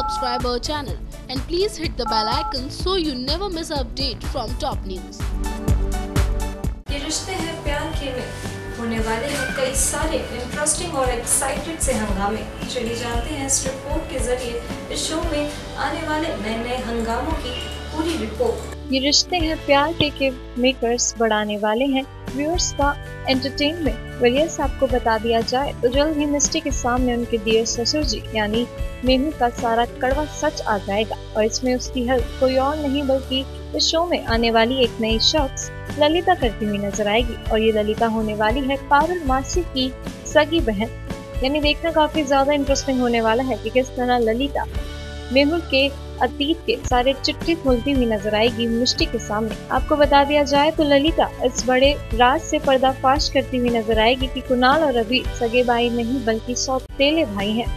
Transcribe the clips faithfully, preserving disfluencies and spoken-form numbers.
subscribe our channel and please hit the bell icon so you never miss an update from Top News. ये रिश्ते हैं प्यार के में होने वाले हैं कई सारे इंटरेस्टिंग और एक्साइटेड से हंगामे। चलिए जानते हैं इस रिपोर्ट के जरिए इस शो में आने वाले नए नए हंगामों की पूरी रिपोर्ट। ये रिश्ते हैं प्यार के मेकर्स बढ़ाने वाले हैं व्यूअर्स का एंटरटेनमेंट। वैसे आपको बता दिया जाए तो जल्द ही मिस्टी के सामने उनके दिए ससुर जी यानी मेहू का सारा कड़वा सच आ जाएगा और इसमें उसकी हेल्प कोई और नहीं बल्कि इस शो में आने वाली एक नई शख्स ललिता करती हुई नजर आएगी। और ये ललिता होने वाली है पावन माशिव की सगी बहन, यानी देखना काफी ज्यादा इंटरेस्टिंग होने वाला है कि किस तरह ललिता मेहुल के अतीत के सारे चिट्ठी खुलती हुई नजर आएगी मिष्टी के सामने। आपको बता दिया जाए तो ललिता इस बड़े राज से पर्दाफाश करती हुई नजर आएगी कि कुणाल और अबीर सगे भाई नहीं बल्कि सौतेले भाई हैं,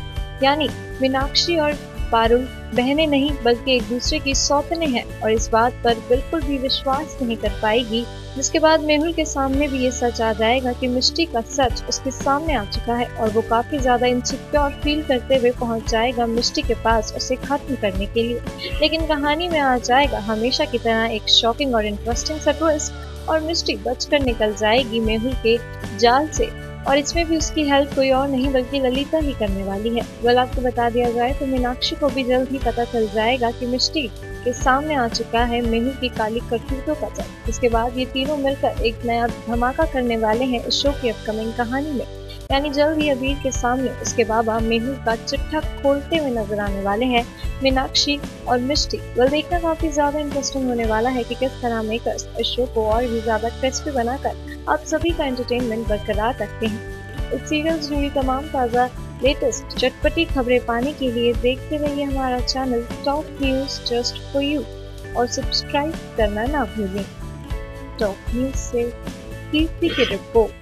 यानी मीनाक्षी और पारुल बहने नहीं बल्कि एक दूसरे की सौतने हैं। और इस बात पर बिल्कुल भी विश्वास नहीं कर पाएगी, जिसके बाद मेहुल के सामने भी ये सच आ जाएगा कि मिष्टी का सच उसके सामने आ चुका है और वो काफी ज्यादा इनसिक्योर फील करते हुए पहुंच जाएगा मिष्टी के पास उसे खत्म करने के लिए। लेकिन कहानी में आ जाएगा हमेशा की तरह एक शॉकिंग और इंटरेस्टिंग सा ट्विस्ट और मिष्टी बचकर निकल जाएगी मेहुल के जाल से और इसमें भी उसकी हेल्प कोई और नहीं बल्कि ललिता ही करने वाली है। वेल आपको बता दिया जाए तो मीनाक्षी को भी जल्द ही पता चल जाएगा कि मिष्टी के सामने आ चुका है मेहू की काली करतूतों का जाल। इसके बाद ये तीनों मिलकर एक नया धमाका करने वाले हैं इस शो की अपकमिंग कहानी में, यानी जल्द ही अबीर के सामने उसके बाबा मेहू का चिट्ठा खोलते हुए नजर आने वाले हैं मीनाक्षी और मिष्टी। वेल देखना काफी ज्यादा इंटरेस्टिंग होने वाला है कि किस तरह मेकर्स इस शो को और भी ज्यादा क्रिस्पी बनाकर आप सभी का एंटरटेनमेंट बरकरार रखते हैं। इस सीरियल से जुड़ी तमाम ताज़ा लेटेस्ट चटपटी खबरें पाने के लिए देखते रहिए हमारा channel top news just for you और सब्सक्राइब करना ना भूलें। टॉप न्यूज़ से कीर्ति की रिपोर्ट।